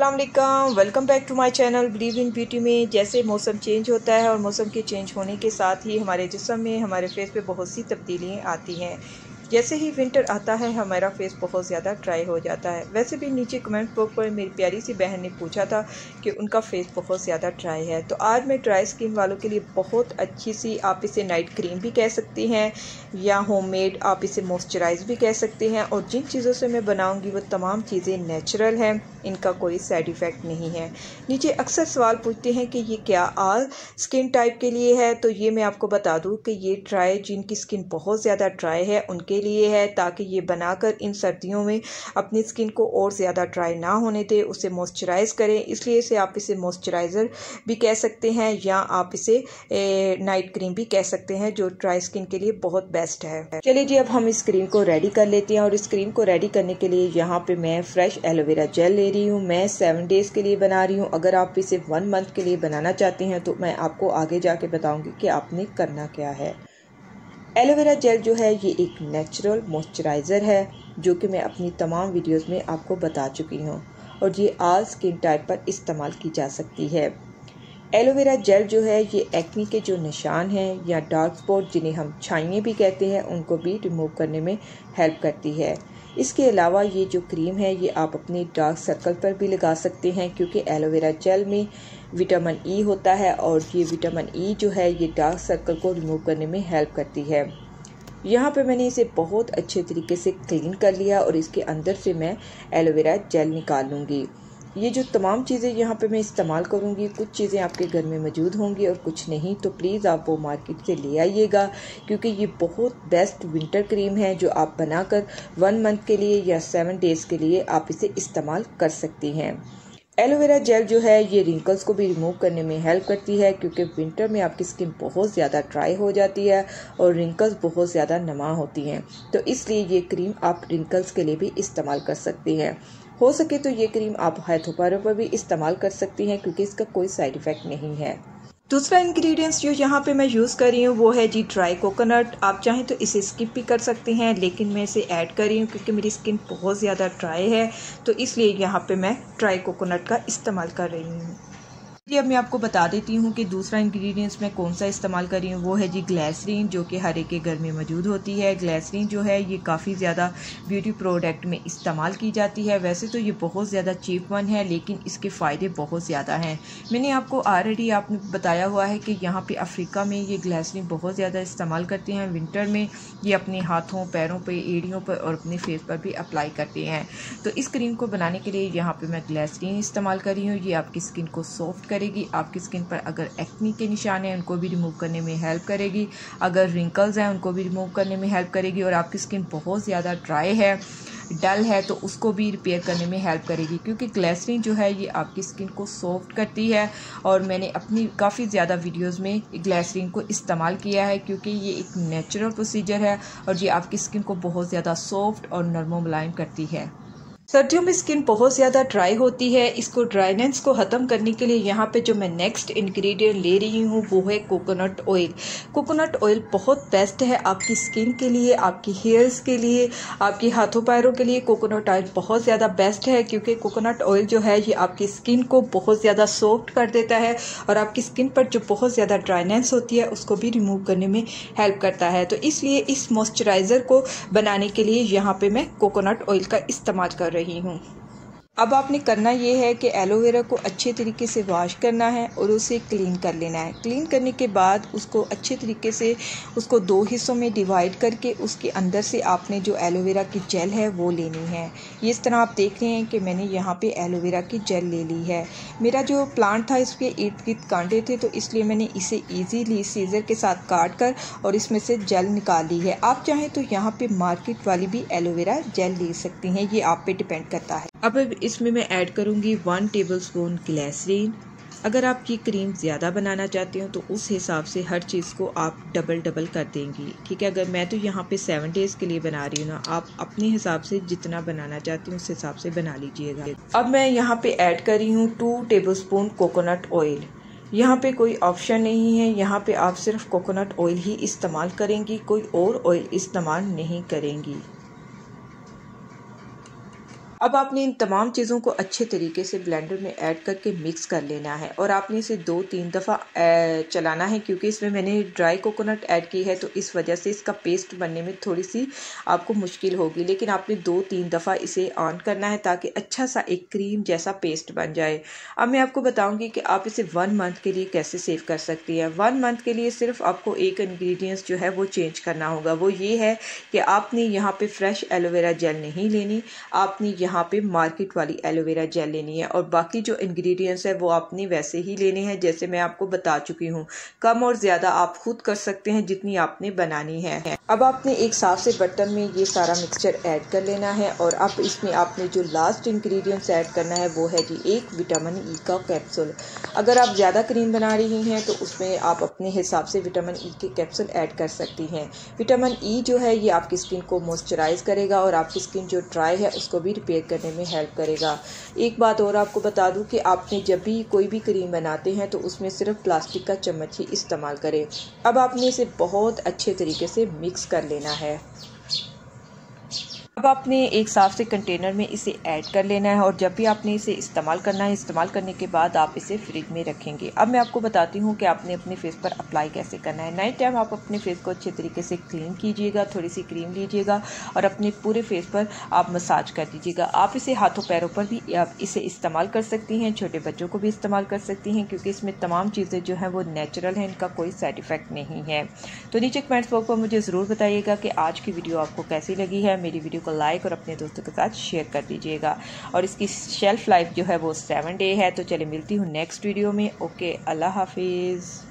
अस्सलाम वालेकुम, welcome back to my channel believe in beauty. में जैसे मौसम चेंज होता है और मौसम के चेंज होने के साथ ही हमारे जिस्म में, हमारे फेस पे बहुत सी तब्दीलियाँ आती हैं। जैसे ही विंटर आता है हमारा फेस बहुत ज़्यादा ड्राई हो जाता है। वैसे भी नीचे कमेंट बॉक्स पर मेरी प्यारी सी बहन ने पूछा था कि उनका फेस बहुत ज़्यादा ड्राई है, तो आज मैं ड्राई स्किन वालों के लिए बहुत अच्छी सी, आप इसे नाइट क्रीम भी कह सकती हैं या होममेड आप इसे मॉइस्चराइज़ भी कह सकते हैं। और जिन चीज़ों से मैं बनाऊँगी वो तमाम चीज़ें नेचुरल हैं, इनका कोई साइड इफ़ेक्ट नहीं है। नीचे अक्सर सवाल पूछते हैं कि ये क्या ऑल स्किन टाइप के लिए है, तो ये मैं आपको बता दूँ कि ये ड्राई, जिनकी स्किन बहुत ज़्यादा ड्राई है उनके लिए है, ताकि ये बनाकर इन सर्दियों में अपनी स्किन को और ज़्यादा ड्राई ना होने दे, उसे मॉइस्चराइज़ करें। इसलिए इसे आप इसे मॉइस्चराइज़र भी कह सकते हैं या आप इसे नाइट क्रीम भी कह सकते हैं, जो ड्राई स्किन के लिए बहुत बेस्ट है। चलिए जी, अब हम इस क्रीम को रेडी कर लेते हैं। और इस क्रीम को रेडी करने के लिए यहाँ पे मैं फ्रेश एलोवेरा जेल ले रही हूँ। मैं 7 डेज़ के लिए बना रही हूँ। अगर आप इसे 1 मंथ के लिए बनाना चाहते हैं तो मैं आपको आगे जाके बताऊँगी कि आपने करना क्या है। एलोवेरा जेल जो है ये एक नेचुरल मॉइस्चराइज़र है, जो कि मैं अपनी तमाम वीडियोस में आपको बता चुकी हूँ, और ये ऑल स्किन टाइप पर इस्तेमाल की जा सकती है। एलोवेरा जेल जो है ये एक्ने के जो निशान हैं या डार्क स्पॉट, जिन्हें हम छाइयाँ भी कहते हैं, उनको भी रिमूव करने में हेल्प करती है। इसके अलावा ये जो क्रीम है ये आप अपने डार्क सर्कल पर भी लगा सकते हैं, क्योंकि एलोवेरा जेल में विटामिन ई होता है और ये विटामिन ई जो है ये डार्क सर्कल को रिमूव करने में हेल्प करती है। यहाँ पे मैंने इसे बहुत अच्छे तरीके से क्लीन कर लिया और इसके अंदर से मैं एलोवेरा जेल निकाल लूँगी। ये जो तमाम चीज़ें यहाँ पे मैं इस्तेमाल करूँगी, कुछ चीज़ें आपके घर में मौजूद होंगी और कुछ नहीं, तो प्लीज़ आप वो मार्केट से ले आइएगा, क्योंकि ये बहुत बेस्ट विंटर क्रीम है, जो आप बनाकर 1 मंथ के लिए या 7 डेज़ के लिए आप इसे इस्तेमाल कर सकती हैं। एलोवेरा जेल जो है ये रिंकल्स को भी रिमूव करने में हेल्प करती है, क्योंकि विंटर में आपकी स्किन बहुत ज़्यादा ड्राई हो जाती है और रिंकल्स बहुत ज़्यादा नमा होती हैं, तो इसलिए ये क्रीम आप रिंकल्स के लिए भी इस्तेमाल कर सकती हैं। हो सके तो ये क्रीम आप हाथों पैरों पर भी इस्तेमाल कर सकती हैं, क्योंकि इसका कोई साइड इफ़ेक्ट नहीं है। दूसरा इंग्रेडिएंट्स जो यहाँ पे मैं यूज़ कर रही हूँ वो है जी ड्राई कोकोनट। आप चाहें तो इसे स्किप भी कर सकते हैं, लेकिन मैं इसे ऐड कर रही हूँ क्योंकि मेरी स्किन बहुत ज़्यादा ड्राई है, तो इसलिए यहाँ पे मैं ड्राई कोकोनट का इस्तेमाल कर रही हूँ। जी, अब मैं आपको बता देती हूँ कि दूसरा इंग्रेडिएंट्स मैं कौन सा इस्तेमाल कर रही हूँ। वो है जी ग्लिसरीन, जो कि हर एक के घर में मौजूद होती है। ग्लिसरीन जो है ये काफ़ी ज़्यादा ब्यूटी प्रोडक्ट में इस्तेमाल की जाती है। वैसे तो ये बहुत ज़्यादा चीप वन है, लेकिन इसके फ़ायदे बहुत ज़्यादा हैं। मैंने आपको ऑलरेडी आपने बताया हुआ है कि यहाँ पर अफ्रीका में ये ग्लिसरीन बहुत ज़्यादा इस्तेमाल करते हैं। विंटर में ये अपने हाथों, पैरों पर, एड़ियों पर और अपने फेस पर भी अप्लाई करते हैं। तो इस क्रीम को बनाने के लिए यहाँ पर मैं ग्लिसरीन इस्तेमाल कर रही हूँ। ये आपकी स्किन को सॉफ्ट करेगी, आपकी स्किन पर अगर एक्ने के निशान हैं उनको भी रिमूव करने में हेल्प करेगी, अगर रिंकल्स हैं उनको भी रिमूव करने में हेल्प करेगी, और आपकी स्किन बहुत ज़्यादा ड्राई है, डल है, तो उसको भी रिपेयर करने में हेल्प करेगी, क्योंकि ग्लिसरीन जो है ये आपकी स्किन को सॉफ्ट करती है। और मैंने अपनी काफ़ी ज़्यादा वीडियोस में ग्लिसरीन को इस्तेमाल किया है, क्योंकि ये एक नेचुरल प्रोसीजर है और ये आपकी स्किन को बहुत ज़्यादा सॉफ्ट और नरम मुलायम करती है। सर्दियों में स्किन बहुत ज़्यादा ड्राई होती है, इसको ड्राइनेस को ख़त्म करने के लिए यहाँ पे जो मैं नेक्स्ट इंग्रेडिएंट ले रही हूँ वो है कोकोनट ऑयल। कोकोनट ऑयल बहुत बेस्ट है आपकी स्किन के लिए, आपकी हेयर्स के लिए, आपके हाथों पैरों के लिए। कोकोनट ऑयल बहुत ज़्यादा बेस्ट है, क्योंकि कोकोनट ऑयल जो है ये आपकी स्किन को बहुत ज़्यादा सॉफ्ट कर देता है और आपकी स्किन पर जो बहुत ज़्यादा ड्राइनेस होती है उसको भी रिमूव करने में हेल्प करता है। तो इसलिए इस मॉइस्चराइज़र को बनाने के लिए यहाँ पर मैं कोकोनट ऑयल का इस्तेमाल कर रही हूँ। अब आपने करना ये है कि एलोवेरा को अच्छे तरीके से वॉश करना है और उसे क्लीन कर लेना है। क्लीन करने के बाद उसको अच्छे तरीके से उसको 2 हिस्सों में डिवाइड करके उसके अंदर से आपने जो एलोवेरा की जेल है वो लेनी है। ये इस तरह आप देख रहे हैं कि मैंने यहाँ पे एलोवेरा की जेल ले ली है। मेरा जो प्लांट था इसके इर्द गिर्द कांटे थे, तो इसलिए मैंने इसे ईजीली सीजर के साथ काट कर और इसमें से जेल निकाल ली है। आप चाहें तो यहाँ पर मार्केट वाली भी एलोवेरा जेल ले सकती हैं, ये आप पे डिपेंड करता है। अब इसमें मैं ऐड करूँगी 1 टेबलस्पून ग्लिसरीन। अगर आप ये क्रीम ज़्यादा बनाना चाहते हो तो उस हिसाब से हर चीज़ को आप डबल डबल कर देंगी, ठीक है। अगर मैं तो यहाँ पे 7 डेज़ के लिए बना रही हूँ ना, आप अपने हिसाब से जितना बनाना चाहती हो उस हिसाब से बना लीजिएगा। अब मैं यहाँ पे ऐड कर रही हूँ 2 टेबलस्पून कोकोनट ऑयल। यहाँ पे कोई ऑप्शन नहीं है, यहाँ पे आप सिर्फ कोकोनट ऑयल ही इस्तेमाल करेंगी, कोई और ऑयल इस्तेमाल नहीं करेंगी। अब आपने इन तमाम चीज़ों को अच्छे तरीके से ब्लेंडर में ऐड करके मिक्स कर लेना है और आपने इसे 2-3 दफ़ा चलाना है, क्योंकि इसमें मैंने ड्राई कोकोनट ऐड की है तो इस वजह से इसका पेस्ट बनने में थोड़ी सी आपको मुश्किल होगी, लेकिन आपने 2-3 दफ़ा इसे ऑन करना है ताकि अच्छा सा एक क्रीम जैसा पेस्ट बन जाए। अब मैं आपको बताऊँगी कि आप इसे 1 मंथ के लिए कैसे सेव कर सकती है। 1 मंथ के लिए सिर्फ आपको एक इन्ग्रीडियंट्स जो है वो चेंज करना होगा, वो ये है कि आपने यहाँ पर फ्रेश एलोवेरा जेल नहीं लेनी, आपने यहाँ पे मार्केट वाली एलोवेरा जेल लेनी है और बाकी जो इंग्रेडिएंट्स है वो आपने वैसे ही लेने हैं जैसे मैं आपको बता चुकी हूँ। कम और ज़्यादा आप खुद कर सकते हैं जितनी आपने बनानी है। अब आपने एक साफ से बर्तन में ये सारा मिक्सचर ऐड कर लेना है और अब इसमें आपने जो लास्ट इंग्रेडिएंट्स ऐड करना है वो है कि एक विटामिन ई का कैप्सूल। अगर आप ज़्यादा क्रीम बना रही हैं तो उसमें आप अपने हिसाब से विटामिन ई के कैप्सूल ऐड कर सकती हैं। विटामिन ई जो है ये आपकी स्किन को मॉइस्चराइज करेगा और आपकी स्किन जो ड्राई है उसको भी रिपेयर करने में हेल्प करेगा। एक बात और आपको बता दूं कि आपने जब भी कोई भी क्रीम बनाते हैं तो उसमें सिर्फ प्लास्टिक का चम्मच ही इस्तेमाल करें। अब आपने इसे बहुत अच्छे तरीके से मिक्स कर लेना है। अब आपने एक साफ से कंटेनर में इसे ऐड कर लेना है और जब भी आपने इसे इस्तेमाल करना है, इस्तेमाल करने के बाद आप इसे फ्रिज में रखेंगे। अब मैं आपको बताती हूँ कि आपने अपने फेस पर अप्लाई कैसे करना है। नाइट टाइम आप अपने फेस को अच्छे तरीके से क्लीन कीजिएगा, थोड़ी सी क्रीम लीजिएगा और अपने पूरे फेस पर आप मसाज कर दीजिएगा। आप इसे हाथों पैरों पर भी आप इसे इस्तेमाल कर सकती हैं, छोटे बच्चों को भी इस्तेमाल कर सकती हैं, क्योंकि इसमें तमाम चीज़ें जो हैं वो नेचुरल हैं, इनका कोई साइड इफ़ेक्ट नहीं है। तो नीचे कमेंट्स बॉक्स पर मुझे ज़रूर बताइएगा कि आज की वीडियो आपको कैसी लगी है। मेरी वीडियो लाइक और अपने दोस्तों के साथ शेयर कर दीजिएगा और इसकी शेल्फ लाइफ जो है वो 7 डे है। तो चलिए मिलती हूँ नेक्स्ट वीडियो में। ओके, अल्लाह हाफिज़।